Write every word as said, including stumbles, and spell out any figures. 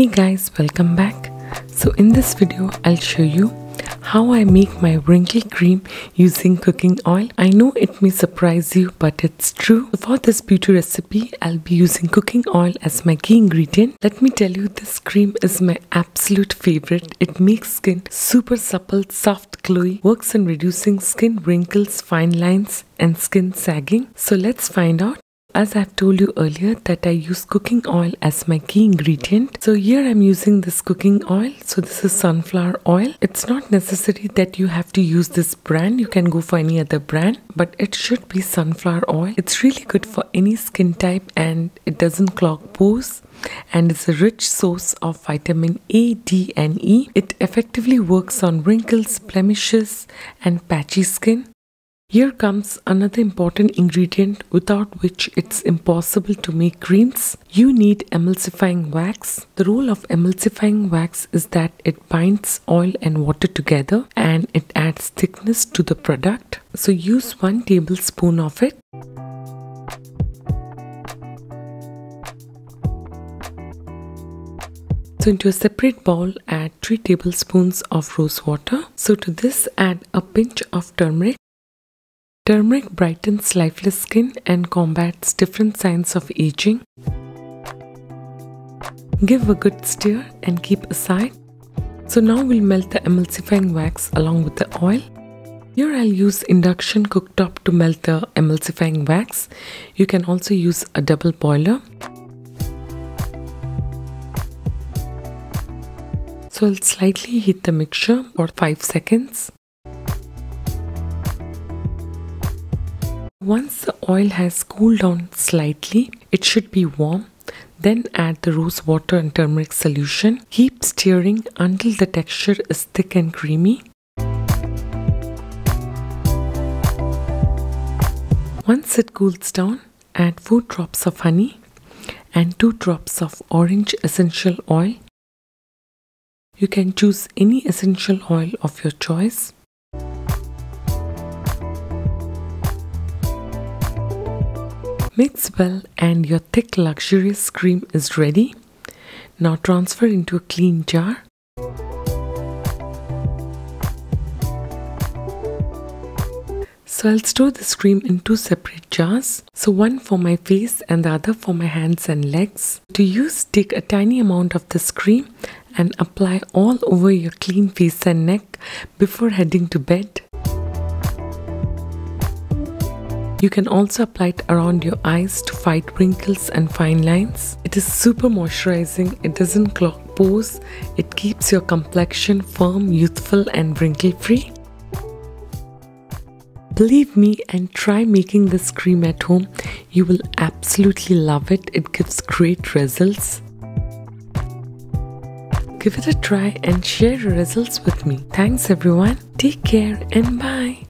Hey guys, welcome back. So in this video I'll show you how I make my wrinkle cream using cooking oil. I know it may surprise you, but it's true. For this beauty recipe, I'll be using cooking oil as my key ingredient. Let me tell you, this cream is my absolute favorite. It makes skin super supple, soft, glowy, works in reducing skin wrinkles, fine lines and skin sagging. So let's find out. As I've told you earlier that I use cooking oil as my key ingredient. So here I'm using this cooking oil. So this is sunflower oil. It's not necessary that you have to use this brand. You can go for any other brand, but it should be sunflower oil. It's really good for any skin type and it doesn't clog pores. And it's a rich source of vitamin A, D and E. It effectively works on wrinkles, blemishes and patchy skin. Here comes another important ingredient without which it's impossible to make creams. You need emulsifying wax. The role of emulsifying wax is that it binds oil and water together and it adds thickness to the product. So use one tablespoon of it. So into a separate bowl add three tablespoons of rose water. So to this add a pinch of turmeric. Turmeric brightens lifeless skin and combats different signs of aging. Give a good stir and keep aside. So now we'll melt the emulsifying wax along with the oil. Here I'll use induction cooktop to melt the emulsifying wax. You can also use a double boiler. So I'll slightly heat the mixture for five seconds. Once the oil has cooled down slightly, it should be warm. Then add the rose water and turmeric solution. Keep stirring until the texture is thick and creamy. Once it cools down, add four drops of honey and two drops of orange essential oil. You can choose any essential oil of your choice. Mix well and your thick luxurious cream is ready. Now transfer into a clean jar. So I'll store this cream in two separate jars. So one for my face and the other for my hands and legs. To use, take a tiny amount of this cream and apply all over your clean face and neck before heading to bed. You can also apply it around your eyes to fight wrinkles and fine lines. It is super moisturizing, it doesn't clog pores, it keeps your complexion firm, youthful and wrinkle free. Believe me and try making this cream at home, you will absolutely love it, it gives great results. Give it a try and share your results with me. Thanks everyone, take care and bye.